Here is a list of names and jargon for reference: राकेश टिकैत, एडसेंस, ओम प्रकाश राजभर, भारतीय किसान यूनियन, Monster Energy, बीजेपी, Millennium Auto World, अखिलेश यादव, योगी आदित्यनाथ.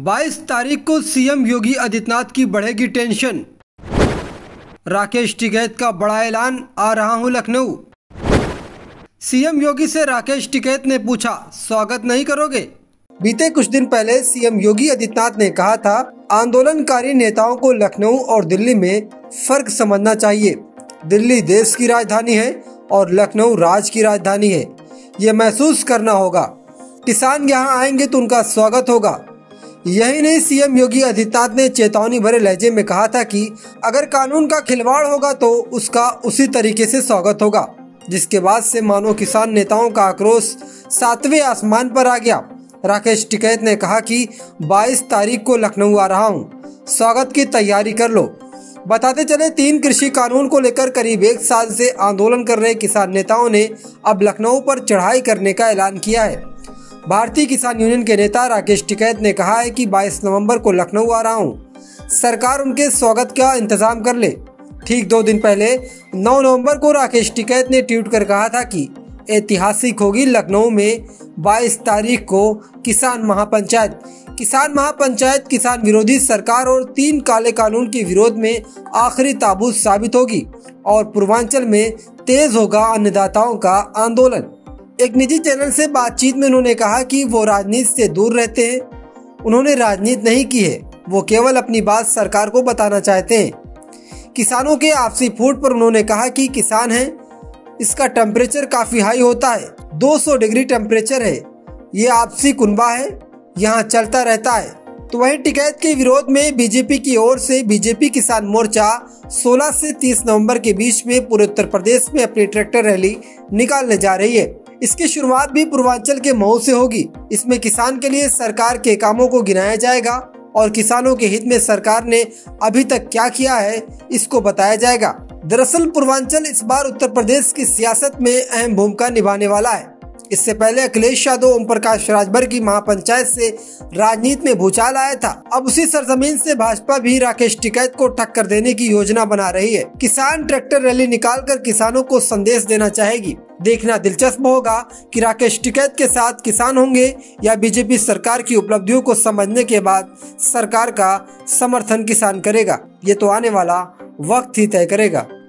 22 तारीख को सीएम योगी आदित्यनाथ की बढ़ेगी टेंशन। राकेश टिकैत का बड़ा ऐलान, आ रहा हूं लखनऊ। सीएम योगी से राकेश टिकैत ने पूछा, स्वागत नहीं करोगे? बीते कुछ दिन पहले सीएम योगी आदित्यनाथ ने कहा था, आंदोलनकारी नेताओं को लखनऊ और दिल्ली में फर्क समझना चाहिए। दिल्ली देश की राजधानी है और लखनऊ राज्य की राजधानी है, ये महसूस करना होगा। किसान यहाँ आएंगे तो उनका स्वागत होगा। यही नहीं, सीएम योगी आदित्यनाथ ने चेतावनी भरे लहजे में कहा था कि अगर कानून का खिलवाड़ होगा तो उसका उसी तरीके से स्वागत होगा। जिसके बाद से मानो किसान नेताओं का आक्रोश सातवें आसमान पर आ गया। राकेश टिकैत ने कहा कि 22 तारीख को लखनऊ आ रहा हूं, स्वागत की तैयारी कर लो। बताते चले, 3 कृषि कानून को लेकर करीब 1 साल से आंदोलन कर रहे किसान नेताओं ने अब लखनऊ पर चढ़ाई करने का ऐलान किया है। भारतीय किसान यूनियन के नेता राकेश टिकैत ने कहा है कि 22 नवंबर को लखनऊ आ रहा हूं, सरकार उनके स्वागत का इंतजाम कर ले। ठीक 2 दिन पहले 9 नवम्बर को राकेश टिकैत ने ट्वीट कर कहा था कि ऐतिहासिक होगी लखनऊ में 22 तारीख को किसान महापंचायत। किसान महापंचायत किसान विरोधी सरकार और 3 काले कानून के विरोध में आखिरी ताबूत साबित होगी और पूर्वांचल में तेज होगा अन्नदाताओं का आंदोलन। एक निजी चैनल से बातचीत में उन्होंने कहा कि वो राजनीति से दूर रहते हैं, उन्होंने राजनीति नहीं की है, वो केवल अपनी बात सरकार को बताना चाहते हैं। किसानों के आपसी फूट पर उन्होंने कहा कि किसान है, इसका टेम्परेचर काफी हाई होता है, 200 डिग्री टेम्परेचर है, ये आपसी कुनबा है, यहाँ चलता रहता है। तो वहीं टिकैत के विरोध में बीजेपी की ओर से बीजेपी किसान मोर्चा 16 से 30 नवंबर के बीच में पूरे उत्तर प्रदेश में अपनी ट्रैक्टर रैली निकालने जा रही है। इसकी शुरुआत भी पूर्वांचल के मऊ से होगी। इसमें किसान के लिए सरकार के कामों को गिनाया जाएगा और किसानों के हित में सरकार ने अभी तक क्या किया है इसको बताया जाएगा। दरअसल पूर्वांचल इस बार उत्तर प्रदेश की सियासत में अहम भूमिका निभाने वाला है। इससे पहले अखिलेश यादव ओम प्रकाश राजभर की महापंचायत से राजनीति में भूचाल आया था। अब उसी सरजमीन से भाजपा भी राकेश टिकैत को टक्कर देने की योजना बना रही है। किसान ट्रैक्टर रैली निकालकर किसानों को संदेश देना चाहेगी। देखना दिलचस्प होगा कि राकेश टिकैत के साथ किसान होंगे या बीजेपी सरकार की उपलब्धियों को समझने के बाद सरकार का समर्थन किसान करेगा, ये तो आने वाला वक्त ही तय करेगा।